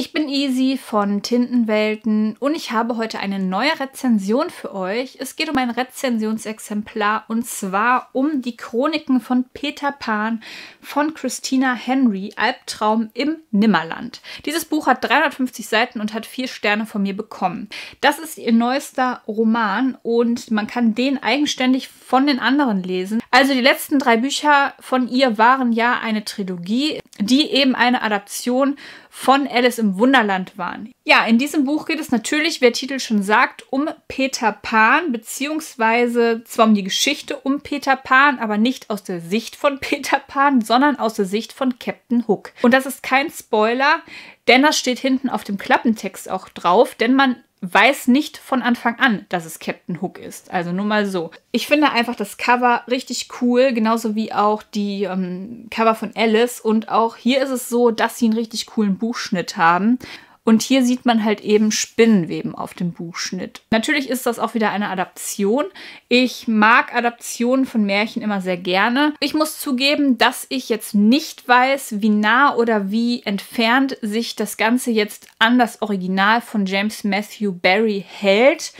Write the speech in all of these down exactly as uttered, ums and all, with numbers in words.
Ich bin Isi von Tintenwelten und ich habe heute eine neue Rezension für euch. Es geht um ein Rezensionsexemplar und zwar um die Chroniken von Peter Pan von Christina Henry, Albtraum im Nimmerland. Dieses Buch hat dreihundertfünfzig Seiten und hat vier Sterne von mir bekommen. Das ist ihr neuester Roman und man kann den eigenständig von den anderen lesen. Also die letzten drei Bücher von ihr waren ja eine Trilogie, die eben eine Adaption von Alice im Wunderland waren. Ja, in diesem Buch geht es natürlich, wie der Titel schon sagt, um Peter Pan, beziehungsweise zwar um die Geschichte um Peter Pan, aber nicht aus der Sicht von Peter Pan, sondern aus der Sicht von Captain Hook. Und das ist kein Spoiler, denn das steht hinten auf dem Klappentext auch drauf, denn man weiß nicht von Anfang an, dass es Captain Hook ist. Also nur mal so. Ich finde einfach das Cover richtig cool, genauso wie auch die ähm, Cover von Alice. Und auch hier ist es so, dass sie einen richtig coolen Buchschnitt haben. Und hier sieht man halt eben Spinnenweben auf dem Buchschnitt. Natürlich ist das auch wieder eine Adaption. Ich mag Adaptionen von Märchen immer sehr gerne. Ich muss zugeben, dass ich jetzt nicht weiß, wie nah oder wie entfernt sich das Ganze jetzt an das Original von James Matthew Barrie hält,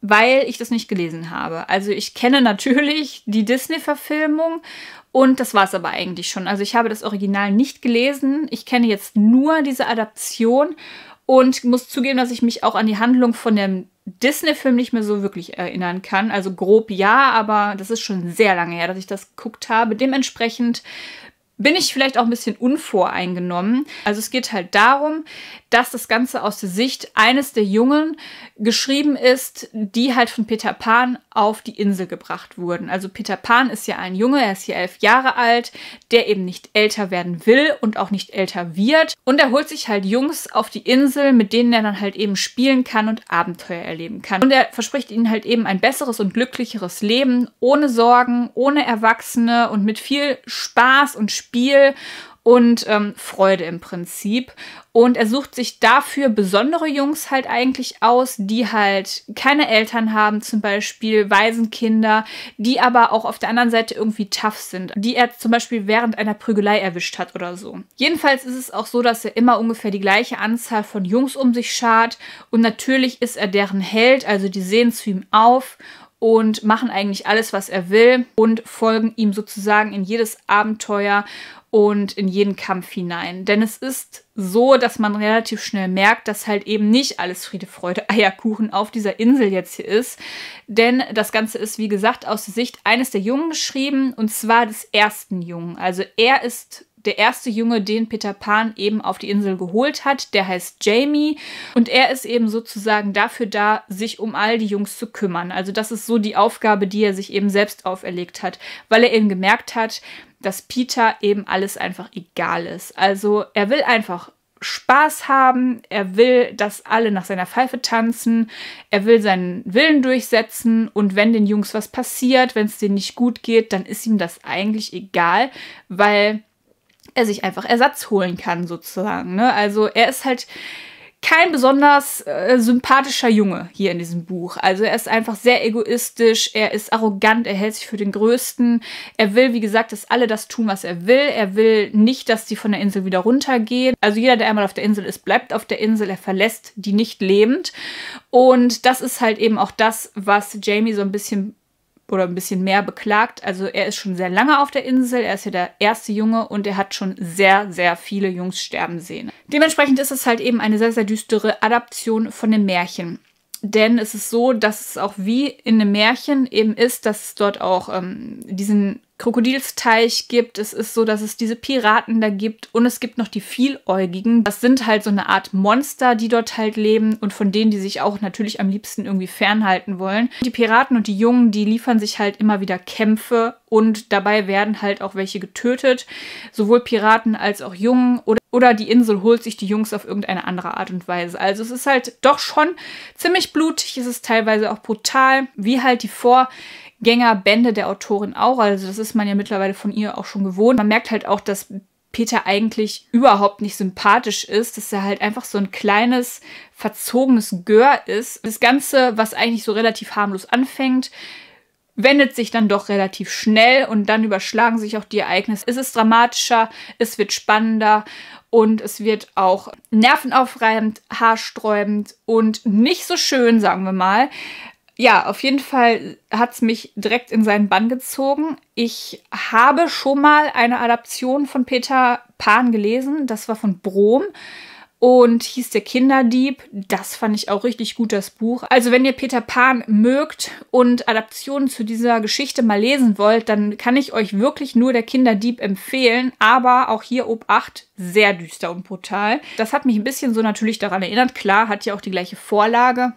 weil ich das nicht gelesen habe. Also ich kenne natürlich die Disney-Verfilmung und das war es aber eigentlich schon. Also ich habe das Original nicht gelesen. Ich kenne jetzt nur diese Adaption und muss zugeben, dass ich mich auch an die Handlung von dem Disney-Film nicht mehr so wirklich erinnern kann. Also grob ja, aber das ist schon sehr lange her, dass ich das geguckt habe. Dementsprechend bin ich vielleicht auch ein bisschen unvoreingenommen. Also es geht halt darum, dass das Ganze aus der Sicht eines der Jungen geschrieben ist, die halt von Peter Pan auf die Insel gebracht wurden. Also Peter Pan ist ja ein Junge, er ist hier elf Jahre alt, der eben nicht älter werden will und auch nicht älter wird. Und er holt sich halt Jungs auf die Insel, mit denen er dann halt eben spielen kann und Abenteuer erleben kann. Und er verspricht ihnen halt eben ein besseres und glücklicheres Leben, ohne Sorgen, ohne Erwachsene und mit viel Spaß und Spiel. Spiel und ähm, Freude im Prinzip. Und er sucht sich dafür besondere Jungs halt eigentlich aus, die halt keine Eltern haben, zum Beispiel Waisenkinder, die aber auch auf der anderen Seite irgendwie tough sind, die er zum Beispiel während einer Prügelei erwischt hat oder so. Jedenfalls ist es auch so, dass er immer ungefähr die gleiche Anzahl von Jungs um sich schart und natürlich ist er deren Held, also die sehen zu ihm auf und machen eigentlich alles, was er will und folgen ihm sozusagen in jedes Abenteuer und in jeden Kampf hinein. Denn es ist so, dass man relativ schnell merkt, dass halt eben nicht alles Friede, Freude, Eierkuchen auf dieser Insel jetzt hier ist. Denn das Ganze ist, wie gesagt, aus der Sicht eines der Jungen geschrieben und zwar des ersten Jungen. Also er ist der erste Junge, den Peter Pan eben auf die Insel geholt hat, der heißt Jamie. Und er ist eben sozusagen dafür da, sich um all die Jungs zu kümmern. Also das ist so die Aufgabe, die er sich eben selbst auferlegt hat, weil er eben gemerkt hat, dass Peter eben alles einfach egal ist. Also er will einfach Spaß haben, er will, dass alle nach seiner Pfeife tanzen, er will seinen Willen durchsetzen und wenn den Jungs was passiert, wenn es denen nicht gut geht, dann ist ihm das eigentlich egal, weil er sich einfach Ersatz holen kann sozusagen, ne? Also er ist halt kein besonders äh, sympathischer Junge hier in diesem Buch. Also er ist einfach sehr egoistisch, er ist arrogant, er hält sich für den Größten. Er will, wie gesagt, dass alle das tun, was er will. Er will nicht, dass sie von der Insel wieder runtergehen. Also jeder, der einmal auf der Insel ist, bleibt auf der Insel. Er verlässt die nicht lebend. Und das ist halt eben auch das, was Jamie so ein bisschen oder ein bisschen mehr beklagt. Also er ist schon sehr lange auf der Insel, er ist ja der erste Junge und er hat schon sehr, sehr viele Jungs sterben sehen. Dementsprechend ist es halt eben eine sehr, sehr düstere Adaption von dem Märchen. Denn es ist so, dass es auch wie in einem Märchen eben ist, dass es dort auch ähm, diesen Krokodilsteich gibt. Es ist so, dass es diese Piraten da gibt und es gibt noch die Vieläugigen. Das sind halt so eine Art Monster, die dort halt leben und von denen, die sich auch natürlich am liebsten irgendwie fernhalten wollen. Die Piraten und die Jungen, die liefern sich halt immer wieder Kämpfe und dabei werden halt auch welche getötet. Sowohl Piraten als auch Jungen oder Oder die Insel holt sich die Jungs auf irgendeine andere Art und Weise. Also es ist halt doch schon ziemlich blutig, es ist teilweise auch brutal, wie halt die Vorgängerbände der Autorin auch. Also das ist man ja mittlerweile von ihr auch schon gewohnt. Man merkt halt auch, dass Peter eigentlich überhaupt nicht sympathisch ist, dass er halt einfach so ein kleines, verzogenes Gör ist. Das Ganze, was eigentlich so relativ harmlos anfängt, wendet sich dann doch relativ schnell und dann überschlagen sich auch die Ereignisse. Es ist dramatischer, es wird spannender und es wird auch nervenaufreibend, haarsträubend und nicht so schön, sagen wir mal. Ja, auf jeden Fall hat es mich direkt in seinen Bann gezogen. Ich habe schon mal eine Adaption von Peter Pan gelesen, das war von Brom. Und hieß der Kinderdieb. Das fand ich auch richtig gut, das Buch. Also wenn ihr Peter Pan mögt und Adaptionen zu dieser Geschichte mal lesen wollt, dann kann ich euch wirklich nur der Kinderdieb empfehlen. Aber auch hier Obacht, sehr düster und brutal. Das hat mich ein bisschen so natürlich daran erinnert. Klar, hat ja auch die gleiche Vorlage.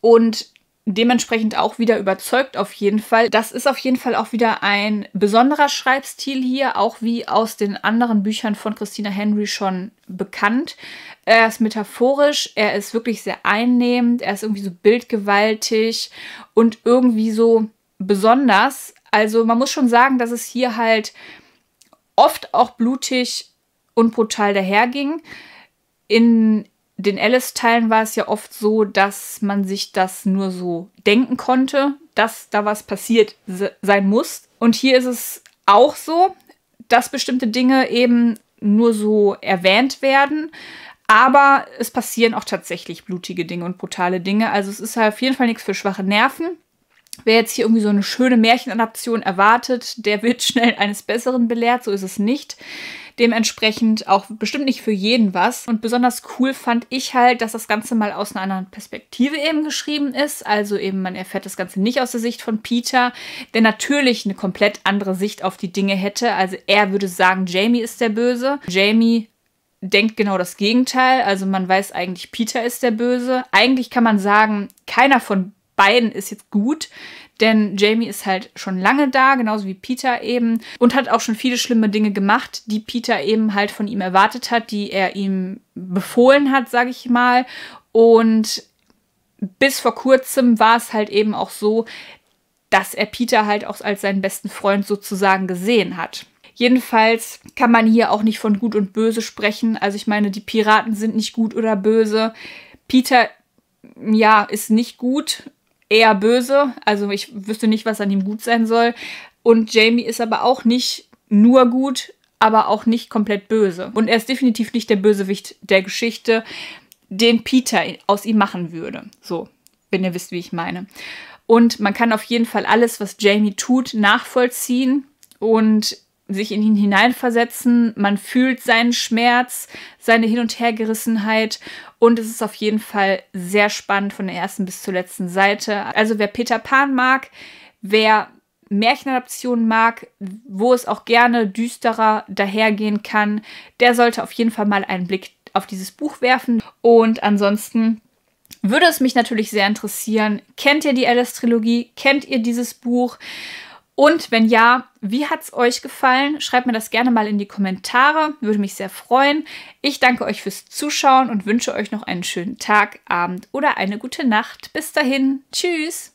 Und dementsprechend auch wieder überzeugt auf jeden Fall. Das ist auf jeden Fall auch wieder ein besonderer Schreibstil hier, auch wie aus den anderen Büchern von Christina Henry schon bekannt. Er ist metaphorisch, er ist wirklich sehr einnehmend, er ist irgendwie so bildgewaltig und irgendwie so besonders. Also man muss schon sagen, dass es hier halt oft auch blutig und brutal daherging. In den Alice-Teilen war es ja oft so, dass man sich das nur so denken konnte, dass da was passiert sein muss. Und hier ist es auch so, dass bestimmte Dinge eben nur so erwähnt werden. Aber es passieren auch tatsächlich blutige Dinge und brutale Dinge. Also es ist auf jeden Fall nichts für schwache Nerven. Wer jetzt hier irgendwie so eine schöne Märchenadaption erwartet, der wird schnell eines Besseren belehrt. So ist es nicht. Dementsprechend auch bestimmt nicht für jeden was. Und besonders cool fand ich halt, dass das Ganze mal aus einer anderen Perspektive eben geschrieben ist. Also eben, man erfährt das Ganze nicht aus der Sicht von Peter, der natürlich eine komplett andere Sicht auf die Dinge hätte. Also er würde sagen, Jamie ist der Böse. Jamie denkt genau das Gegenteil. Also man weiß eigentlich, Peter ist der Böse. Eigentlich kann man sagen, keiner von beiden ist jetzt gut, denn Jamie ist halt schon lange da, genauso wie Peter eben, und hat auch schon viele schlimme Dinge gemacht, die Peter eben halt von ihm erwartet hat, die er ihm befohlen hat, sage ich mal. Und bis vor kurzem war es halt eben auch so, dass er Peter halt auch als seinen besten Freund sozusagen gesehen hat. Jedenfalls kann man hier auch nicht von gut und böse sprechen. Also ich meine, die Piraten sind nicht gut oder böse. Peter, ja, ist nicht gut, eher böse. Also ich wüsste nicht, was an ihm gut sein soll. Und Jamie ist aber auch nicht nur gut, aber auch nicht komplett böse. Und er ist definitiv nicht der Bösewicht der Geschichte, den Peter aus ihm machen würde. So, wenn ihr wisst, wie ich meine. Und man kann auf jeden Fall alles, was Jamie tut, nachvollziehen und sich in ihn hineinversetzen. Man fühlt seinen Schmerz, seine Hin- und Hergerissenheit, und es ist auf jeden Fall sehr spannend von der ersten bis zur letzten Seite. Also wer Peter Pan mag, wer Märchenadaptionen mag, wo es auch gerne düsterer dahergehen kann, der sollte auf jeden Fall mal einen Blick auf dieses Buch werfen. Und ansonsten würde es mich natürlich sehr interessieren, kennt ihr die Alice-Trilogie? Kennt ihr dieses Buch? Und wenn ja, wie hat es euch gefallen? Schreibt mir das gerne mal in die Kommentare, würde mich sehr freuen. Ich danke euch fürs Zuschauen und wünsche euch noch einen schönen Tag, Abend oder eine gute Nacht. Bis dahin, tschüss!